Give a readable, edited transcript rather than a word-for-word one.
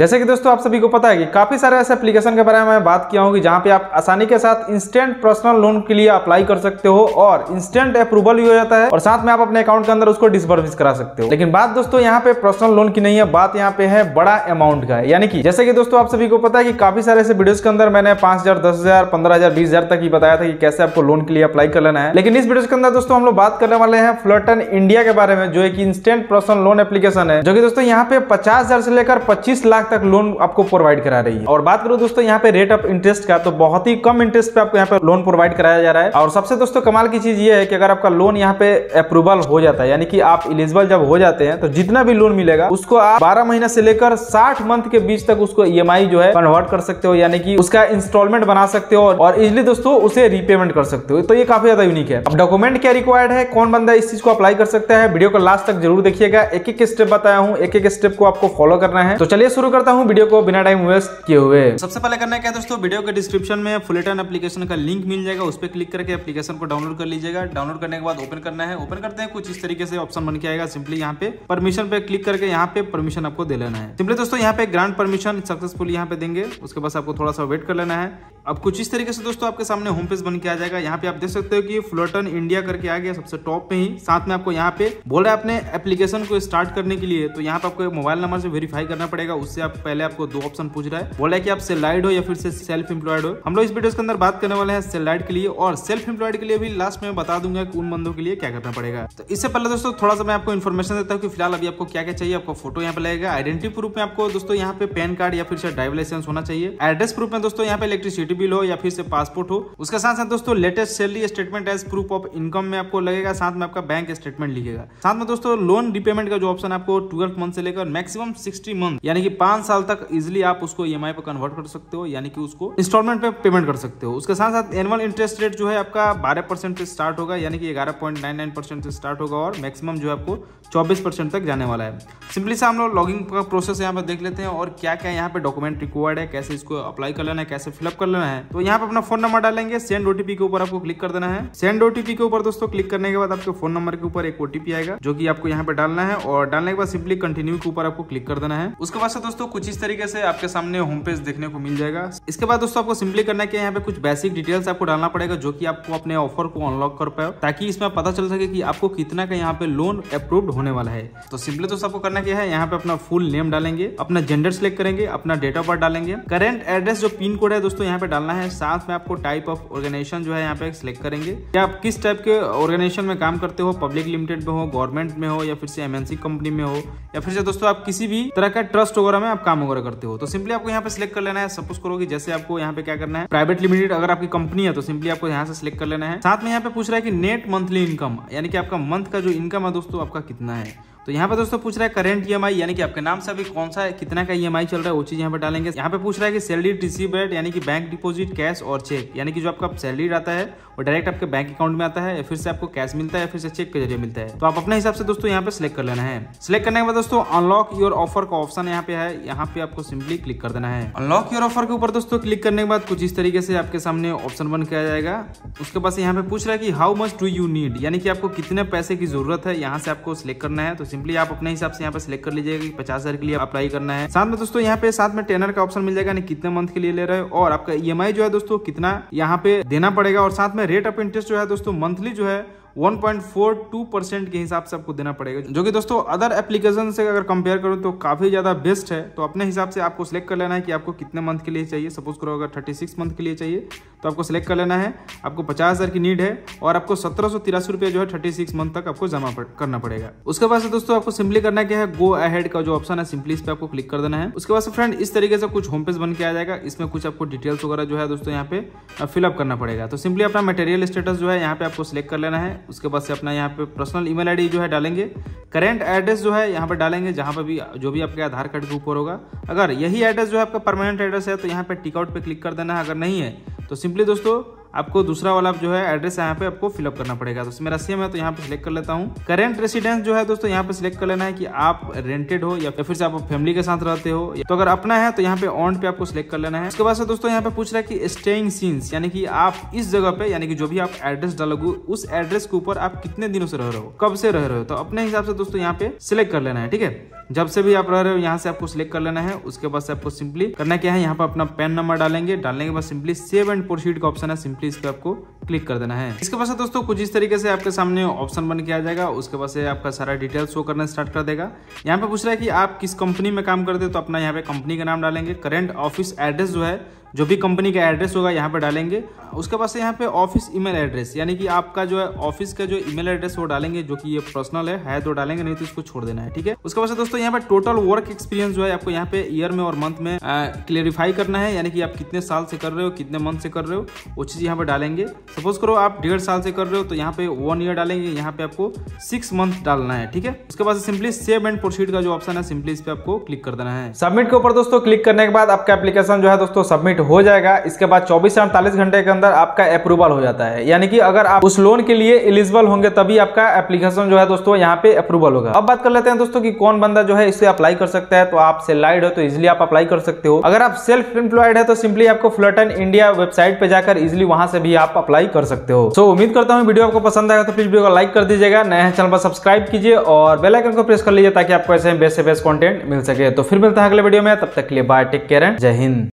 जैसे कि दोस्तों आप सभी को पता है कि काफ़ी सारे ऐसे एप्लीकेशन के बारे में मैं बात किया हूँ कि जहाँ पे आप आसानी के साथ इंस्टेंट पर्सनल लोन के लिए अप्लाई कर सकते हो और इंस्टेंट अप्रूवल भी हो जाता है और साथ में आप अपने अकाउंट के अंदर उसको डिसबर्स भी करा सकते हो। लेकिन बात दोस्तों यहाँ पे पर्सनल लोन की नहीं है, बात यहाँ पे है बड़ा अमाउंट का है। यानी कि जैसे कि दोस्तों आप सभी को पता है कि काफी सारे ऐसे वीडियोज के अंदर मैंने 5,000, 10,000, 15,000, 20,000 तक ही बताया था कि कैसे आपको लोन के लिए अप्लाई कर लेना है। लेकिन इस वीडियो के अंदर दोस्तों हम लोग बात करने वाले हैं फ्लर्टन इंडिया के बारे में, जो एक इंस्टेंट पर्सनल लोन एप्लीकेशन है जो कि दोस्तों यहाँ पे 50,000 से लेकर 25 लाख तक लोन आपको प्रोवाइड करा रही है। और बात करो दोस्तों यहाँ पे रेट ऑफ इंटरेस्ट का, तो बहुत ही कम इंटरेस्ट पे आपको यहाँ पे लोन प्रोवाइड कराया जा रहा है। और सबसे दोस्तों कमाल की चीज ये है कि अगर आपका लोन यहाँ पे अप्रूवल हो जाता है, यानी कि आप एलिजिबल जब हो जाते हैं, तो जितना भी लोन मिलेगा उसको आप 12 महीने से लेकर 60 मंथ के बीच तक उसको EMI जो है कन्वर्ट कर सकते हो, यानी कि उसका इंस्टॉलमेंट बना सकते हो और इजिली दोस्तों उसे रीपेमेंट कर सकते हो। तो ये काफी ज्यादा यूनिक है। अब डॉक्यूमेंट क्या रिक्वायर्ड है, कौन बंदा इस चीज को अप्लाई कर सकता है, वीडियो को लास्ट तक जरूर देखिएगा। एक एक स्टेप बताया हूँ, एक एक स्टेप को आपको फॉलो करना है। तो चलिए शुरू करता हूं वीडियो को बिना टाइम वेस्ट किए हुए। सबसे पहले करना क्या है दोस्तों, वीडियो के डिस्क्रिप्शन में फुलटन एप्लीकेशन का लिंक मिल जाएगा, उस पर क्लिक करके एप्लीकेशन को डाउनलोड कर लीजिएगा। डाउनलोड करने के बाद ओपन करना है। ओपन करते हैं कुछ इस तरीके से ऑप्शन बन के आएगा। सिंपली यहाँ पे परमिशन पे क्लिक करके यहाँ पे परमिशन आपको दे लेना है। सिंपली दोस्तों यहाँ पे ग्रांट परमिशन सक्सेसफुल यहाँ पे देंगे, उसके बाद आपको थोड़ा सा वेट कर लेना है। अब कुछ इस तरीके से दोस्तों आपके सामने होम पेज बन के आ जाएगा। यहाँ पे आप देख सकते हो कि फ्लोटन इंडिया करके आ गया सबसे टॉप में ही। साथ में आपको यहाँ पे बोल रहा है अपने एप्लीकेशन को स्टार्ट करने के लिए, तो यहाँ पे आपको मोबाइल नंबर से वेरीफाई करना पड़ेगा। उससे आप पहले आपको दो ऑप्शन पूछ रहा है, बोला है कि आप सैलराइड हो या फिर से सेल्फ एम्प्लॉयड हो। हम लोग इस वीडियो के अंदर बात करने वाले हैं सैलराइड के लिए और सेल्फ एम्प्लॉयड के लिए भी लास्ट में बता दूंगा कि उन बंदों के लिए क्या करना पड़ेगा। तो इससे पहले दोस्तों थोड़ा सा मैं आपको इन्फॉर्मेशन देता हूँ कि फिलहाल अभी आपको क्या क्या चाहिए। आपको फोटो यहाँ पे लगेगा, आइडेंटिटी प्रूफ में आपको दोस्तों यहाँ पे पैन कार्ड या फिर से ड्राइविंग लाइसेंस होना चाहिए। एड्रेस प्रूफ में दोस्तों यहाँ पे इलेक्ट्रिसिटी बिल हो या फिर से पासपोर्ट हो। उसके साथ साथ दोस्तों latest salary statement as proof of income में आपको लगेगा। साथ में आपका बैंक स्टेटमेंट लिखेगा। साथ में दोस्तों लोन रिपेमेंट का जो ऑप्शन आपको 12 मंथ से लेकर मैक्सिमम 60 मंथ यानी कि 5 साल तक इजिली आप उसको EMI पर कन्वर्ट कर सकते हो, यानी कि उसको इंस्टॉलमेंट पे पेमेंट कर सकते हो। उसके साथ साथ एनुअल इंटरेस्ट रेट जो है आपका 12% से स्टार्ट होगा, यानी कि 11.99% से स्टार्ट होगा और मैक्सिमम जो है आपको 24% तक जाने वाला है। सिंपली से हम लोग लॉगिंग का प्रोसेस यहाँ पे देख लेते हैं और क्या क्या यहाँ पे डॉक्यूमेंट रिक्वायर्ड है, कैसे इसको अप्लाई कर लेना है, कैसे फिलअप कर लेना है। तो यहाँ पे अपना फोन नंबर डालेंगे, सेंड OTP के ऊपर आपको क्लिक कर देना है। सेंड OTP के ऊपर दोस्तों क्लिक करने के बाद आपके फोन नंबर के ऊपर एक OTP आएगा जो कि आपको यहाँ पे डालना है और डालने के बाद सिंपली कंटिन्यू के ऊपर आपको क्लिक कर देना है। उसके बाद दोस्तों कुछ इस तरीके से आपके सामने होम पेज देखने को मिल जाएगा। इसके बाद दोस्तों आपको सिंपली करना है यहाँ पे कुछ बेसिक डिटेल्स आपको डालना पड़ेगा जो कि आपको अपने ऑफर को अनलॉक कर पाओ, ताकि इसमें पता चल सके कि आपको कितना का यहाँ पे लोन अप्रूव्ड होने वाला है। तो सिंपली दोस्तों आपको करना क्या है, यहाँ पे अपना फुल नेम डालेंगे, अपना जेंडर सिलेक्ट करेंगे, अपना डेट ऑफ बर्थ डालेंगे, करेंट एड्रेस जो पिन कोड है दोस्तों यहाँ पे डालना है। साथ में आपको टाइप ऑफ ऑर्गेनाइजेशन जो है यहाँ पे सिलेक्ट करेंगे, या आप किस टाइप के ऑर्गेनाइजेशन में काम करते हो, पब्लिक लिमिटेड में हो, गवर्नमेंट में हो या फिर से MNC कंपनी में हो, या फिर से दोस्तों आप किसी भी तरह का ट्रस्ट वगैरह में आप काम वगैरह करते हो। तो सिंपली आपको यहाँ पे सिलेक्ट कर लेना है। सपोज करो कि जैसे आपको यहाँ पे क्या करना है, प्राइवेट लिमिटेड अगर आपकी कंपनी है तो सिंपली आपको यहाँ से सिलेक्ट कर लेना है। साथ में यहाँ पे पूछ रहा है कि नेट मंथली इनकम, यानी कि आपका मंथ का जो इनकम है दोस्तों आपका कितना है। तो यहाँ पे दोस्तों पूछ रहा है करेंट EMI, यानी कि आपके नाम से अभी कौन सा कितना का EMI चल रहा है वो चीज यहाँ पे डालेंगे। यहाँ पे पूछ रहा है कि सैलरी रिसीव रेट, यानी कि बैंक डिपॉजिट, कैश और चेक, यानी कि जो आपका सैलरी आता है वो डायरेक्ट आपके बैंक अकाउंट में आता है या फिर से आपको कैश मिलता है या फिर से चेक के जरिए मिलता है। तो आप अपने हिसाब से दोस्तों यहाँ पे सिलेक्ट कर लेना है। सिलेक्ट करने के बाद दोस्तों अनलॉक योर ऑफर का ऑप्शन यहाँ पे है, यहाँ पे आपको सिंपली क्लिक कर देना है। अनलॉक योर ऑफर के ऊपर दोस्तों क्लिक करने के बाद कुछ इस तरीके से आपके सामने ऑप्शन बन के आ जाएगा। उसके पास यहाँ पे पूछ रहा है कि how much do you need, यानी कि आपको कितने पैसे की जरूरत है, यहाँ से आपको सिलेक्ट करना है। तो सिंपली आप अपने हिसाब से यहाँ पे सिलेक्ट कर लीजिएगा कि 50,000 के लिए अप्लाई करना है। साथ में दोस्तों यहाँ पे साथ में टेनर का ऑप्शन मिल जाएगा, यानी कितने मंथ के लिए ले रहे हो और आपका EMI जो है दोस्तों कितना यहाँ पे देना पड़ेगा। और साथ में रेट ऑफ इंटरेस्ट जो है दोस्तों मंथली जो है 1.42% के हिसाब से आपको देना पड़ेगा, जो कि दोस्तों अदर एप्लीकेशन से अगर कंपेयर करूं तो काफी ज्यादा बेस्ट है। तो अपने हिसाब से आपको सिलेक्ट कर लेना है कि आपको कितने मंथ के लिए चाहिए। सपोज करो अगर 36 मंथ के लिए चाहिए तो आपको सिलेक्ट कर लेना है, आपको 50,000 की नीड है और आपको 1783 रुपये जो है 36 मंथ तक आपको जमा करना पड़ेगा। उसके बाद से दोस्तों आपको सिंपली करना क्या है, गो अहेड का जो ऑप्शन है सिंपली इस पर आपको क्लिक कर देना है। उसके बाद से फ्रेंड इस तरीके से कुछ होम पेज बन के आ जाएगा। इसमें कुछ आपको डिटेल्स वगैरह जो है दोस्तों यहाँ पे फिलअप करना पड़ेगा। तो सिंपली अपना मटेरियल स्टेटस जो है यहाँ पे आपको सिलेक्ट कर लेना है। उसके बाद से अपना यहाँ पे पर्सनल ईमेल ID जो है डालेंगे, करेंट एड्रेस जो है यहाँ पे डालेंगे जहाँ पे भी जो भी आपके आधार कार्ड के ऊपर होगा। अगर यही एड्रेस जो है आपका परमानेंट एड्रेस है तो यहाँ पे टिकआउट पे क्लिक कर देना है। अगर नहीं है तो सिंपली दोस्तों आपको दूसरा वाला जो है एड्रेस यहाँ पे आपको फिलअप करना पड़ेगा। तो मेरा सेम है तो यहाँ पे सिलेक्ट कर लेता हूँ। करेंट रेसिडेंस जो है दोस्तों यहाँ पे सिलेक्ट कर लेना है कि आप रेंटेड हो या फिर से आप फैमिली के साथ रहते हो। तो अगर अपना है तो यहाँ पे ऑन पे आपको सिलेक्ट कर लेना है। उसके बाद से दोस्तों यहाँ पे पूछ रहा है कि स्टेइंग सिंस, यानी कि आप इस जगह पे यानी कि जो भी आप एड्रेस डालोगे उस एड्रेस के ऊपर आप कितने दिनों से रह रहे हो, कब से रह रहे हो। तो अपने हिसाब से दोस्तों यहाँ पे सिलेक्ट कर लेना है, ठीक है। जब से भी आप रह रहे हो यहाँ से आपको सिलेक्ट कर लेना है। उसके बाद से आपको सिंपली करना क्या है, यहाँ पर अपना पैन नंबर डालेंगे। डालने के बाद सिंपली सेव एंड प्रोसीड का ऑप्शन है, सिंपली इस पर आपको क्लिक कर देना है। इसके बाद से दोस्तों कुछ इस तरीके से आपके सामने ऑप्शन बन के आ जाएगा। उसके बाद से आपका सारा डिटेल शो करना स्टार्ट कर देगा। यहाँ पे पूछ रहा है कि आप किस कंपनी में काम करते हो, तो अपना यहाँ पे कंपनी का नाम डालेंगे। करंट ऑफिस एड्रेस जो है, जो भी कंपनी का एड्रेस होगा यहाँ पे डालेंगे। उसके बाद से यहाँ पे ऑफिस ईमेल एड्रेस, यानी कि आपका जो है ऑफिस का जो ईमेल एड्रेस वो डालेंगे, जो कि ये पर्सनल है तो डालेंगे, नहीं तो इसको छोड़ देना है, ठीक है। उसके बाद से दोस्तों यहाँ पे टोटल वर्क एक्सपीरियंस जो है आपको यहाँ पे ईयर में और मंथ में क्लेरिफाई करना है, यानी कि आप कितने साल से कर रहे हो, कितने मंथ से कर रहे हो, वो चीज़ यहाँ पे डालेंगे। सपोज करो आप 1.5 साल से कर रहे हो तो यहाँ पे 1 ईयर डालेंगे, यहाँ पे आपको 6 मंथ डालना है, ठीक है। उसके बाद सिंपली सेव एंड प्रोसीड का जो ऑप्शन है, सिंपली इस पर आपको क्लिक कर देना है। सबमिट के ऊपर दोस्तों क्लिक करने के बाद आपका एप्लीकेशन जो है दोस्तों सबमिट हो जाएगा। इसके बाद 24 से 48 घंटे के अंदर आपका अप्रूवल हो जाता है, यानी कि अगर आप उस लोन के लिए एलिजिबल होंगे तभी आपका एप्लीकेशन जो है दोस्तों यहाँ पे अप्रूवल होगा। अब बात कर लेते हैं दोस्तों कि कौन बंदा जो है इसे अप्लाई कर सकता है। तो आप सैलराइड हो तो इजिली आप अप्लाई कर सकते हो। अगर आप सेल्फ एम्प्लॉयड है तो सिंपली आपको फ्लर्टन इंडिया वेबसाइट पे जाकर इजिली वहां से भी आप अप्लाई कर सकते हो। सो उम्मीद करता हूँ वीडियो आपको पसंद आएगा, तो प्लीज वीडियो को लाइक कर दीजिएगा, नए चैनल पर सब्सक्राइब कीजिए और बेल आइकन को प्रेस कर लीजिए ताकि आपको ऐसे बेस्ट से बेस्ट कॉन्टेंट मिल सके। तो फिर मिलता है अगले वीडियो में, तब तक के लिए बाय, टेक केयर एंड जय हिंद।